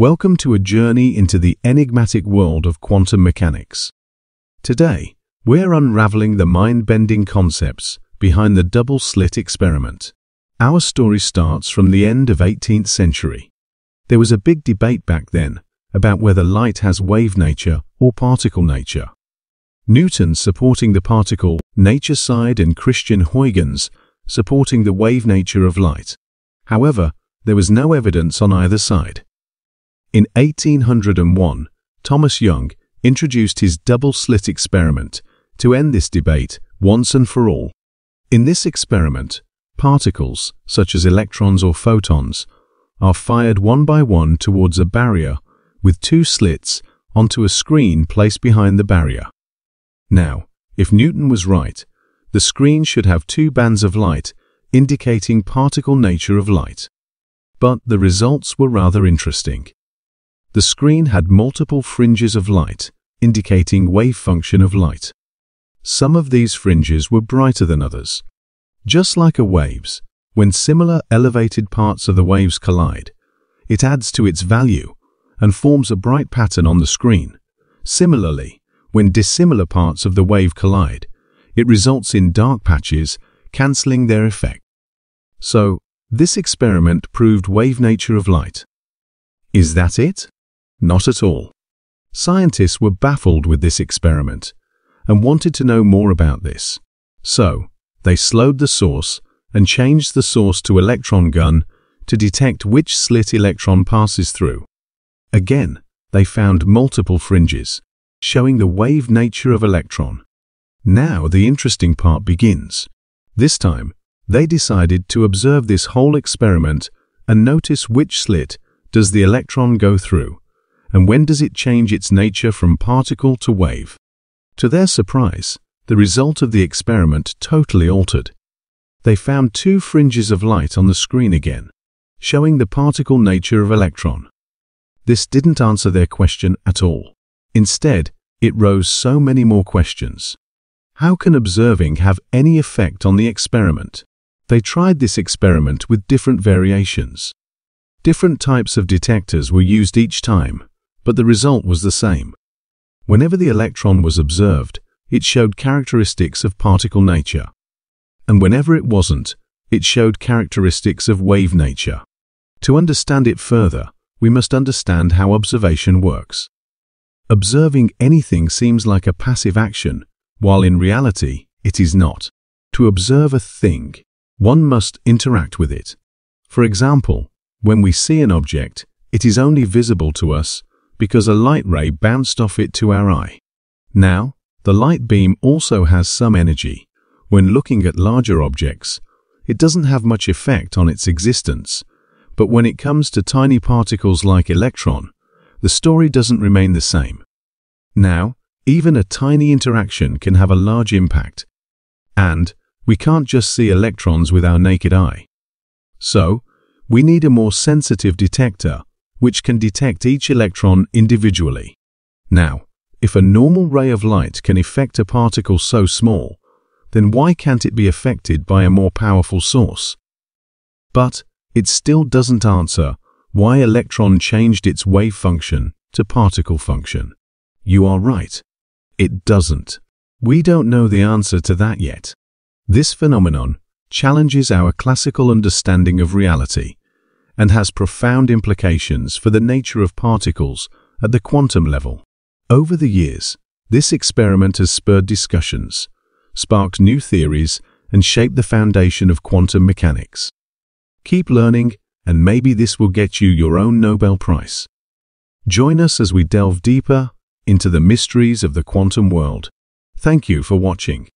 Welcome to a journey into the enigmatic world of quantum mechanics. Today, we're unraveling the mind-bending concepts behind the double-slit experiment. Our story starts from the end of the 18th century. There was a big debate back then about whether light has wave nature or particle nature. Newton supporting the particle nature side and Christian Huygens supporting the wave nature of light. However, there was no evidence on either side. In 1801, Thomas Young introduced his double-slit experiment to end this debate once and for all. In this experiment, particles, such as electrons or photons, are fired one by one towards a barrier with two slits onto a screen placed behind the barrier. Now, if Newton was right, the screen should have two bands of light indicating particle nature of light. But the results were rather interesting. The screen had multiple fringes of light, indicating wave function of light. Some of these fringes were brighter than others. Just like a wave's, when similar elevated parts of the waves collide, it adds to its value and forms a bright pattern on the screen. Similarly, when dissimilar parts of the wave collide, it results in dark patches, cancelling their effect. So, this experiment proved wave nature of light. Is that it? Not at all. Scientists were baffled with this experiment and wanted to know more about this. So, they slowed the source and changed the source to electron gun to detect which slit electron passes through. Again, they found multiple fringes, showing the wave nature of electron. Now the interesting part begins. This time, they decided to observe this whole experiment and notice which slit does the electron go through, and when does it change its nature from particle to wave. To their surprise, the result of the experiment totally altered. They found two fringes of light on the screen again, showing the particle nature of electron. This didn't answer their question at all. Instead, it rose so many more questions. How can observing have any effect on the experiment? They tried this experiment with different variations. Different types of detectors were used each time, but the result was the same. Whenever the electron was observed, it showed characteristics of particle nature. And whenever it wasn't, it showed characteristics of wave nature. To understand it further, we must understand how observation works. Observing anything seems like a passive action, while in reality, it is not. To observe a thing, one must interact with it. For example, when we see an object, it is only visible to us because a light ray bounced off it to our eye. Now, the light beam also has some energy. When looking at larger objects, it doesn't have much effect on its existence. But when it comes to tiny particles like electron, the story doesn't remain the same. Now, even a tiny interaction can have a large impact. And we can't just see electrons with our naked eye. So, we need a more sensitive detector, which can detect each electron individually. Now, if a normal ray of light can affect a particle so small, then why can't it be affected by a more powerful source? But it still doesn't answer why electron changed its wave function to particle function. You are right. It doesn't. We don't know the answer to that yet. This phenomenon challenges our classical understanding of reality and has profound implications for the nature of particles at the quantum level. Over the years, this experiment has spurred discussions, sparked new theories, and shaped the foundation of quantum mechanics. Keep learning, and maybe this will get you your own Nobel Prize. Join us as we delve deeper into the mysteries of the quantum world. Thank you for watching.